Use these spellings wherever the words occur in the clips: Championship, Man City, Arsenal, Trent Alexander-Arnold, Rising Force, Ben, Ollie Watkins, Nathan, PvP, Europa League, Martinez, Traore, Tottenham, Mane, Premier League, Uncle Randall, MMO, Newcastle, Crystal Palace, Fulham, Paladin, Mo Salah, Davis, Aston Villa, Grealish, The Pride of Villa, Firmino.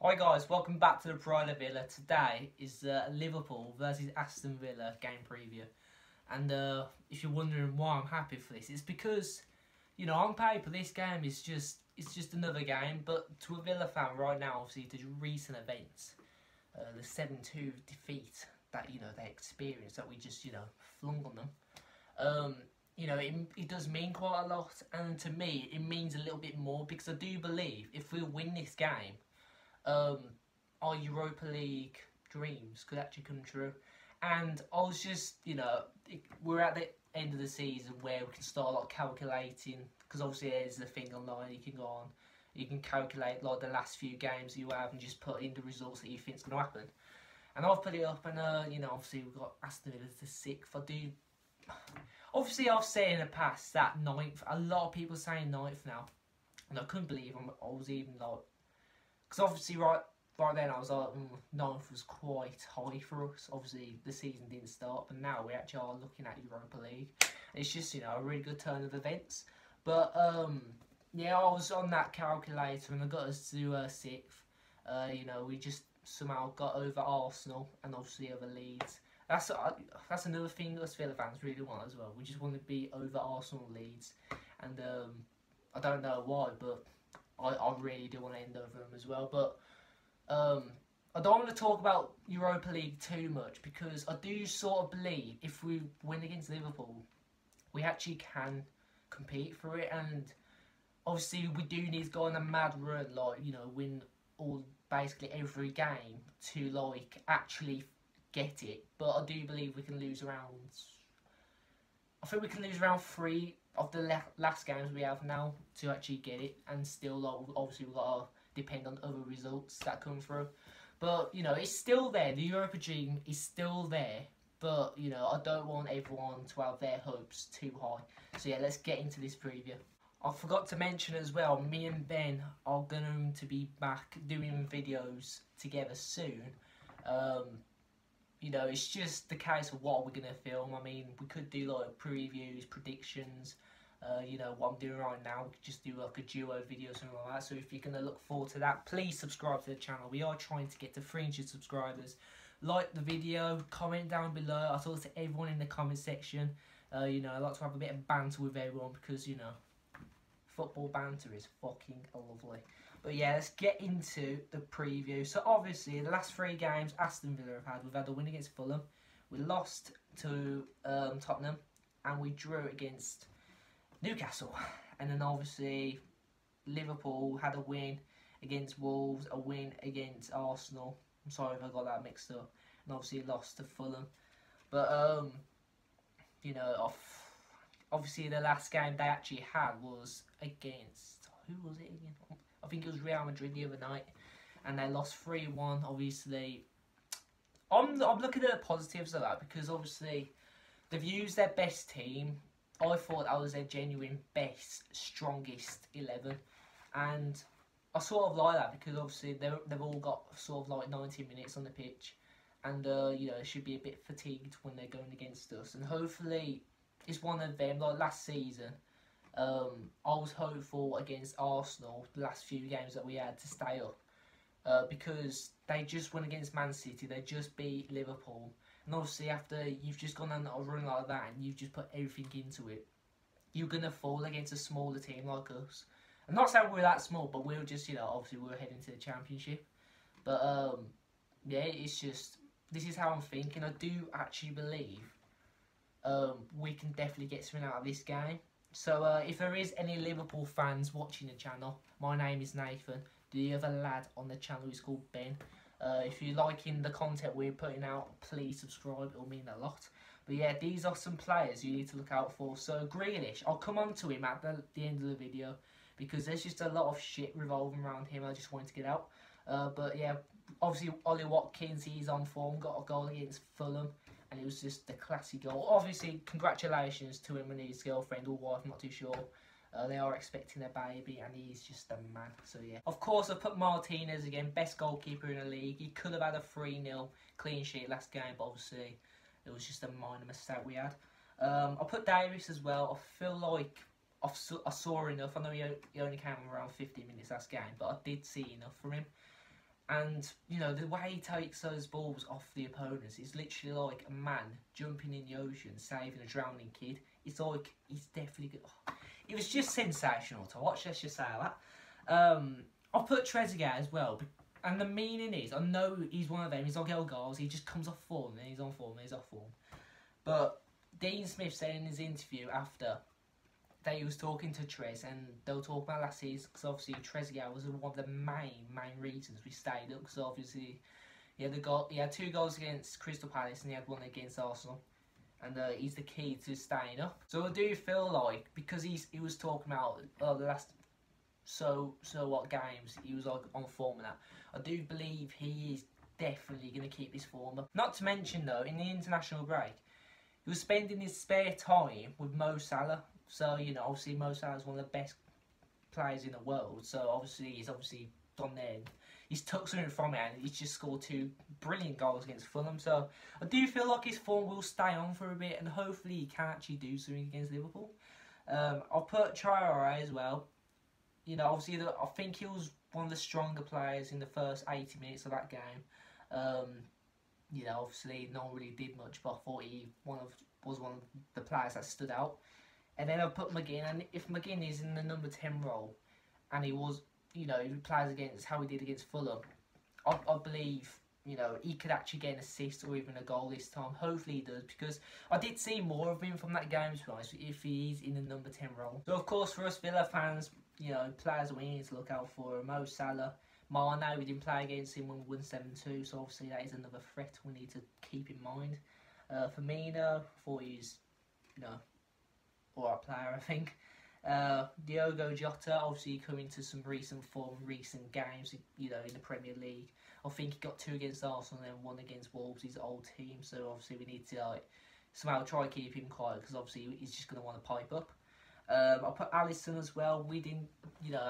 Hi guys, welcome back to The Pride of Villa. Today is Liverpool versus Aston Villa game preview. And if you're wondering why I'm happy for this, it's because, you know, on paper this game is just another game. But to a Villa fan right now, obviously to recent events, the 7-2 defeat that, you know, they experienced, that we just, you know, flung on them. You know, it does mean quite a lot. And to me, it means a little bit more because I do believe if we win this game, our Europa League dreams could actually come true. And I was just, you know, we're at the end of the season where we can start like calculating, because obviously there's the thing online you can go on, you can calculate like the last few games you have and just put in the results that you think's going to happen. And I've put it up, and you know, obviously we've got Aston Villa to 6th. I do, obviously I've said in the past that 9th. A lot of people are saying 9th now, and I couldn't believe I was even like. Because obviously right then I was like, 9th was quite high for us. Obviously the season didn't start, but now we actually are looking at Europa League. And it's just, you know, a really good turn of events. But yeah, I was on that calculator and I got us to 6th. You know, we just somehow got over Arsenal and obviously over Leeds. That's another thing us Villa fans really want as well. We just want to be over Arsenal and Leeds. And I don't know why, but I really do want to end over them as well, but I don't want to talk about Europa League too much because I do sort of believe if we win against Liverpool, we actually can compete for it. And obviously we do need to go on a mad run, like, you know, win all basically every game to like actually get it. But I do believe we can lose around. I think we can lose around 3 of the last games we have now to actually get it, and still, like, obviously we've got to depend on other results that come through. But, you know, it's still there. The Europa dream is still there. But, you know, I don't want everyone to have their hopes too high. So, yeah, let's get into this preview. I forgot to mention as well, me and Ben are going to be back doing videos together soon. You know, it's just the case of what we're going to film. I mean, we could do, like, previews, predictions. You know, what I'm doing right now, we could just do, like, a duo video or something like that. So if you're going to look forward to that, please subscribe to the channel. We are trying to get to 300 subscribers. Like the video, comment down below. I talk to everyone in the comment section. You know, I like to have a bit of banter with everyone because, you know, football banter is fucking lovely. But yeah, let's get into the preview. So obviously, the last 3 games Aston Villa have had, we've had a win against Fulham, we lost to Tottenham, and we drew against Newcastle. And then obviously, Liverpool had a win against Wolves, a win against Arsenal. I'm sorry if I got that mixed up. And obviously, lost to Fulham. But, you know, obviously the last game they actually had was against, who was it again? I think it was Real Madrid the other night, and they lost 3-1. Obviously, I'm looking at the positives of that because obviously they've used their best team. I thought that was their genuine best, strongest 11, and I sort of like that because obviously they've all got sort of like 90 minutes on the pitch, and you know, they should be a bit fatigued when they're going against us. And hopefully, it's one of them. Like last season, I was hopeful against Arsenal the last few games that we had to stay up because they just went against Man City, they just beat Liverpool, and obviously after you've just gone on a run like that and you've just put everything into it, you're going to fall against a smaller team like us. I'm not saying we're that small, but we're just, you know, obviously we're heading to the Championship. But yeah, it's just, this is how I'm thinking. I do actually believe we can definitely get something out of this game. So if there is any Liverpool fans watching the channel, my name is Nathan. The other lad on the channel is called Ben. If you're liking the content we're putting out, please subscribe. It'll mean a lot. But yeah, these are some players you need to look out for. So Grealish, I'll come on to him at the end of the video because there's just a lot of shit revolving around him. I just wanted to get out. But yeah, obviously Ollie Watkins, he's on form. Got a goal against Fulham. And it was just the classy goal. Obviously, congratulations to him and his girlfriend or wife, I'm not too sure. They are expecting a baby, and he's just a man. So, yeah. Of course, I put Martinez again, best goalkeeper in the league. He could have had a 3-0 clean sheet last game, but obviously, it was just a minor mistake we had. I put Davis as well. I feel like I saw enough. I know he only came around 50 minutes last game, but I did see enough from him. And, you know, the way he takes those balls off the opponents is literally like a man jumping in the ocean, saving a drowning kid. It's like, he's definitely good. Oh, it was just sensational to watch, let's just say that. I put Trezeguet as well, and the meaning is, I know he's one of them, he's like El Gars, he just comes off form, and he's on form, and he's off form. But Dean Smith said in his interview after that he was talking to Trez, and they'll talk about last season, because obviously Trezeguet was one of the main reasons we stayed up, because obviously he had 2 goals against Crystal Palace and he had 1 against Arsenal, and he's the key to staying up. So I do feel like, because he was talking about the last what games he was like on form and that, I do believe he is definitely going to keep his form up. Not to mention though, in the international break, he was spending his spare time with Mo Salah. So, you know, obviously Mo Salah is one of the best players in the world. So, obviously, he's done there. He's took something from it, and he's just scored 2 brilliant goals against Fulham. So, I do feel like his form will stay on for a bit, and hopefully he can actually do something against Liverpool. I'll put Traore as well. You know, obviously, I think he was one of the stronger players in the first 80 minutes of that game. You know, obviously, no one really did much, but I thought he was one of the players that stood out. And then I put McGinn, and if McGinn is in the number 10 role, and he was, you know, he plays against how he did against Fulham, I believe, you know, he could actually get an assist or even a goal this time. Hopefully he does, because I did see more of him from that game, to be honest, if he's in the number 10 role. So, of course, for us Villa fans, you know, players we need to look out for: Mo Salah, Mane, we didn't play against him when we won 7-2, so obviously that is another threat we need to keep in mind. Firmino, I thought he's, you know, alright player, I think. Diogo Jota, obviously coming to some recent form, recent games, you know, in the Premier League. I think he got 2 against Arsenal and then 1 against Wolves, his old team. So obviously we need to somehow try and keep him quiet, because obviously he's just going to want to pipe up. I'll put Alisson as well. We didn't, you know,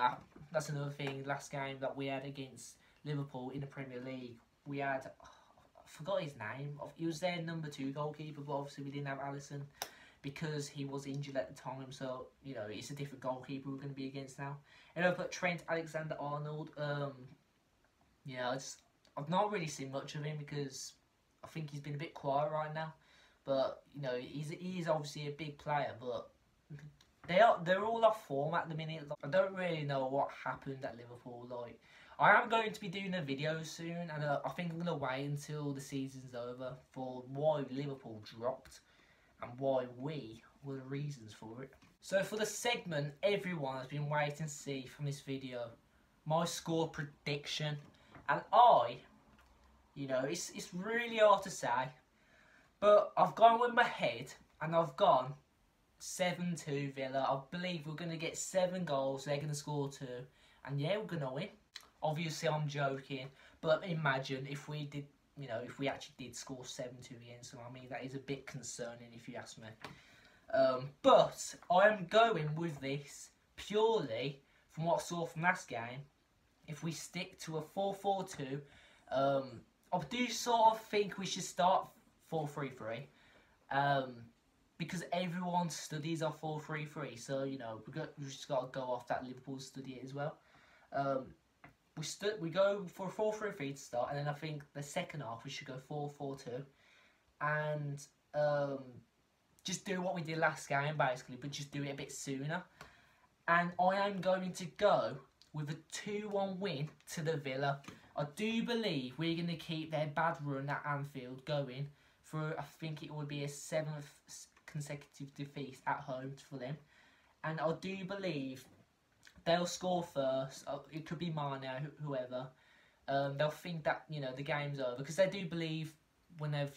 that's another thing. Last game that we had against Liverpool in the Premier League, we had, oh, I forgot his name. He was their number 2 goalkeeper, but obviously we didn't have Alisson, because he was injured at the time, so, you know, it's a different goalkeeper we're going to be against now. And I put Trent Alexander-Arnold. Yeah, I've not really seen much of him, because I think he's been a bit quiet right now. But, you know, he is obviously a big player, but they're all off form at the minute. Like, I don't really know what happened at Liverpool. Like, I am going to be doing a video soon, and I think I'm going to wait until the season's over for why Liverpool dropped, and why we were the reasons for it. So for the segment everyone has been waiting to see from this video, my score prediction. And I, you know, it's really hard to say, but I've gone with my head, and I've gone 7-2 Villa. I believe we're going to get 7 goals, they're going to score 2, and yeah, we're going to win. Obviously I'm joking, but imagine if we did, you know, if we actually did score 7-2 against them. I mean, that is a bit concerning if you ask me. But I am going with this purely from what I saw from last game. If we stick to a 4-4-2, I do sort of think we should start 4-3-3. Because everyone studies our 4-3-3. So, you know, we've just got to go off that Liverpool study as well. We go for a 4-3-3 to start, and then I think the second half we should go 4-4-2, and just do what we did last game basically, but just do it a bit sooner. And I am going to go with a 2-1 win to the Villa. I do believe we're going to keep their bad run at Anfield going for, I think it would be a 7th consecutive defeat at home for them, and I do believe they'll score first. It could be Mane, whoever. They'll think that, you know, the game's over, because they do believe when they've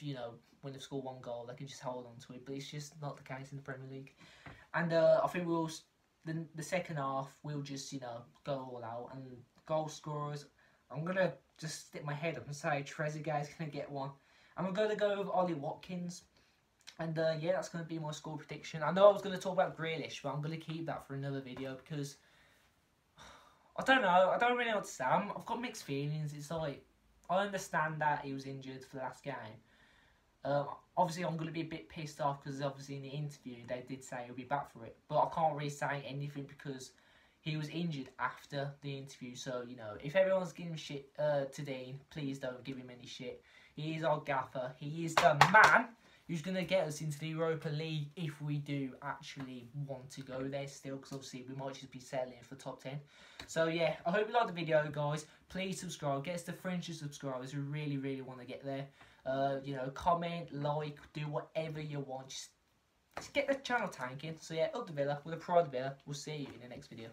scored 1 goal, they can just hold on to it. But it's just not the case in the Premier League. And I think the second half we'll just, you know, go all out. And goal scorers, I'm gonna just stick my head up and say Trezeguet's gonna get 1. And I'm gonna go with Ollie Watkins. And yeah, that's gonna be my score prediction. I know I was gonna talk about Grealish, but I'm gonna keep that for another video, because I don't know. I don't really know what to say. I've got mixed feelings. It's like, I understand that he was injured for the last game. Obviously, I'm going to be a bit pissed off, because obviously in the interview, they did say he'll be back for it. But I can't really say anything, because He was injured after the interview, so, you know, if everyone's giving shit to Dean, please don't give him any shit. He is our gaffer. He is the man who's going to get us into the Europa League if we do actually want to go there still, because obviously we might just be settling for top 10. So, yeah, I hope you liked the video, guys. Please subscribe. Get us to 300 subscribers. We really, really want to get there. You know, comment, like, do whatever you want. Just get the channel tanking. So, yeah, up the Villa with the Pride of Villa. We'll see you in the next video.